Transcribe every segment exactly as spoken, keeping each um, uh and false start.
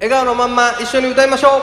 笑顔のまんま一緒に歌いましょう。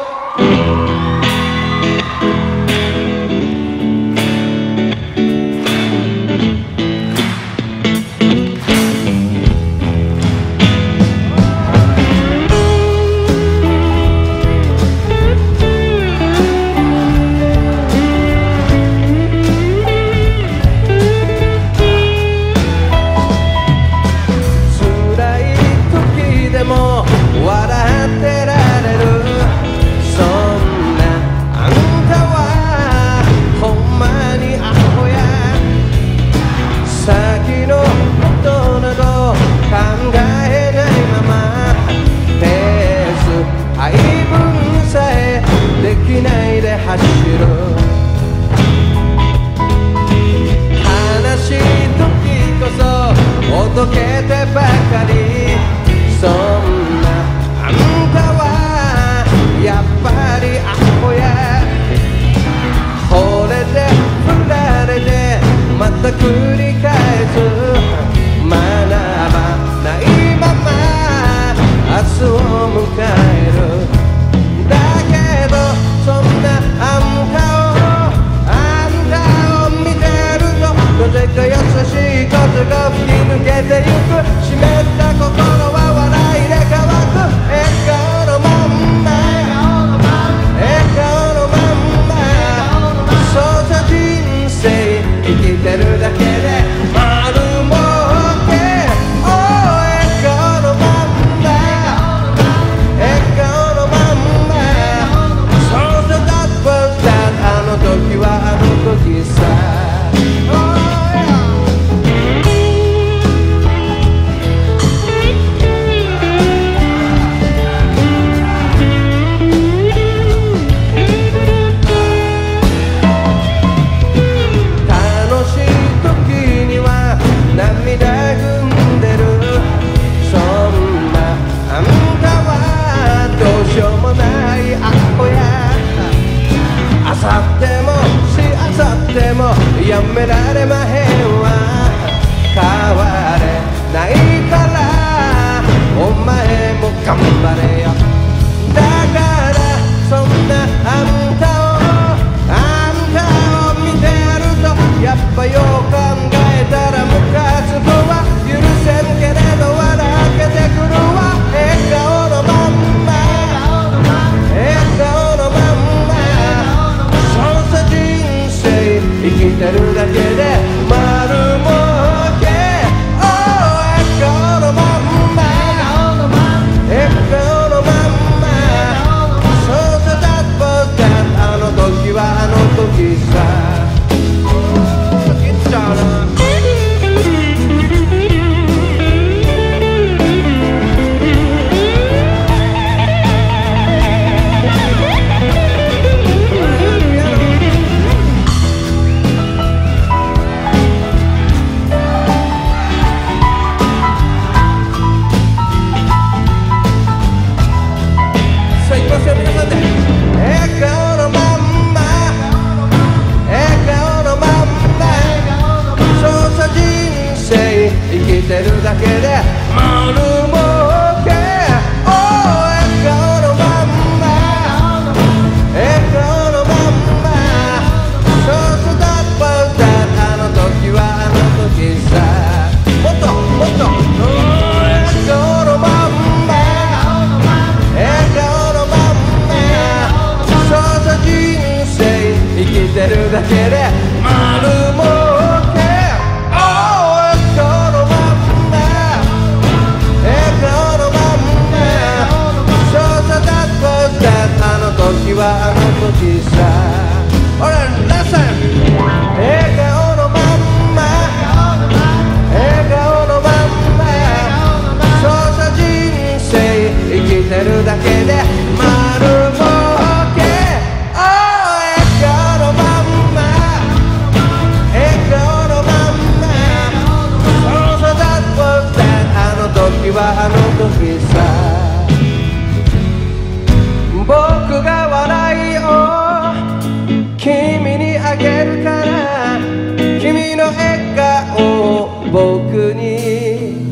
僕に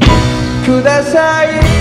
ください。